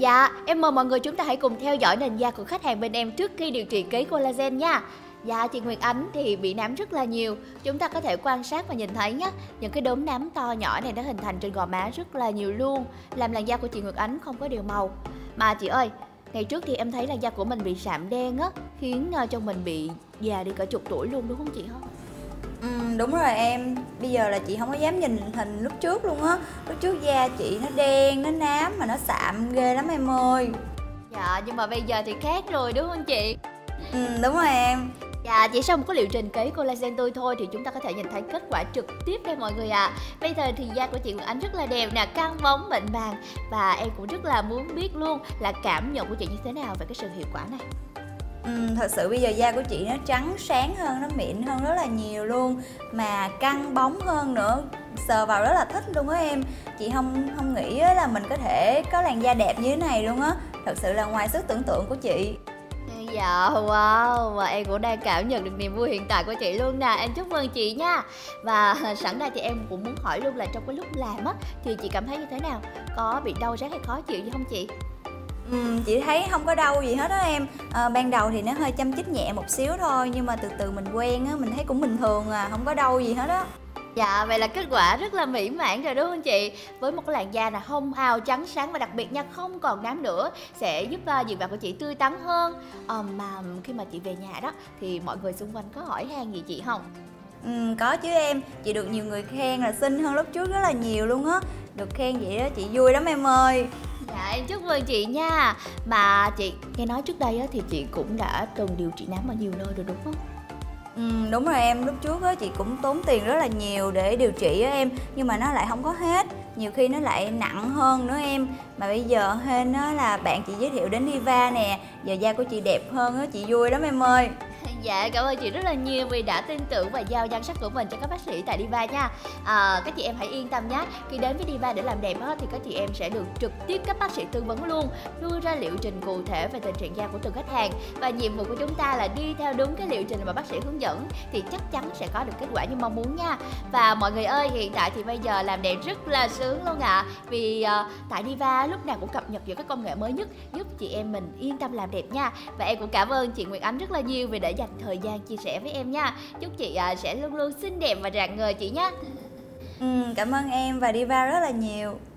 Dạ, em mời mọi người chúng ta hãy cùng theo dõi nền da của khách hàng bên em trước khi điều trị cấy collagen nha. Dạ, chị Nguyệt Ánh thì bị nám rất là nhiều. Chúng ta có thể quan sát và nhìn thấy nhé, những cái đốm nám to nhỏ này đã hình thành trên gò má rất là nhiều luôn, làm làn da của chị Nguyệt Ánh không có đều màu. Mà chị ơi, ngày trước thì em thấy làn da của mình bị sạm đen á, khiến cho mình bị già đi cả chục tuổi luôn, đúng không chị hả? Đúng rồi em, bây giờ là chị không có dám nhìn hình lúc trước luôn á. Lúc trước da chị nó đen, nó nám mà nó sạm ghê lắm em ơi. Dạ, nhưng mà bây giờ thì khác rồi đúng không chị? Đúng rồi em. Dạ, chỉ sau một cái liệu trình cấy collagen tươi thôi thì chúng ta có thể nhìn thấy kết quả trực tiếp đây mọi người ạ. Bây giờ thì da của chị Nguyệt Ánh rất là đẹp nè, căng bóng, mịn màng. Và em cũng rất là muốn biết luôn là cảm nhận của chị như thế nào về cái sự hiệu quả này. Thật sự bây giờ da của chị nó trắng sáng hơn, nó mịn hơn rất là nhiều luôn, mà căng bóng hơn nữa, sờ vào rất là thích luôn á em. Chị không nghĩ là mình có thể có làn da đẹp như thế này luôn á, thật sự là ngoài sức tưởng tượng của chị. Dạ, wow, và em cũng đang cảm nhận được niềm vui hiện tại của chị luôn nè, em chúc mừng chị nha. Và sẵn đây thì em cũng muốn hỏi luôn là trong cái lúc làm á, thì chị cảm thấy như thế nào, có bị đau rát hay khó chịu gì không chị? Chị thấy không có đau gì hết á em. Ban đầu thì nó hơi châm chích nhẹ một xíu thôi, nhưng mà từ từ mình quen á, mình thấy cũng bình thường à, không có đau gì hết á. Dạ, vậy là kết quả rất là mỹ mãn rồi đúng không chị? Với một cái làn da là hồng hào, trắng sáng và đặc biệt nha, không còn nám nữa, sẽ giúp diện mạo của chị tươi tắn hơn. Mà khi mà chị về nhà đó thì mọi người xung quanh có hỏi han gì chị không? Có chứ em, chị được nhiều người khen là xinh hơn lúc trước rất là nhiều luôn á. Được khen vậy đó chị vui lắm em ơi. Dạ, em chúc mừng chị nha. Mà chị nghe nói trước đây thì chị cũng đã từng điều trị nám ở nhiều nơi rồi đúng không? Đúng rồi em, lúc trước chị cũng tốn tiền rất là nhiều để điều trị em, nhưng mà nó lại không có hết, nhiều khi nó lại nặng hơn nữa em. Mà bây giờ hên là bạn chị giới thiệu đến DIVA nè, giờ da của chị đẹp hơn á, chị vui lắm em ơi. Dạ, cảm ơn chị rất là nhiều vì đã tin tưởng và giao nhan sắc của mình cho các bác sĩ tại DIVA nha. Các chị em hãy yên tâm nhé, khi đến với DIVA để làm đẹp thì các chị em sẽ được trực tiếp các bác sĩ tư vấn luôn, đưa ra liệu trình cụ thể về tình trạng da của từng khách hàng. Và nhiệm vụ của chúng ta là đi theo đúng cái liệu trình mà bác sĩ hướng dẫn thì chắc chắn sẽ có được kết quả như mong muốn nha. Và mọi người ơi, hiện tại thì bây giờ làm đẹp rất là sướng luôn ạ. Vì tại DIVA lúc nào cũng cập nhật những cái công nghệ mới nhất, giúp chị em mình yên tâm làm đẹp nha. Và em cũng cảm ơn chị Nguyệt Ánh rất là nhiều vì đã dành thời gian chia sẻ với em nha. Chúc chị sẽ luôn luôn xinh đẹp và rạng ngời chị nhé. Cảm ơn em và DIVA rất là nhiều.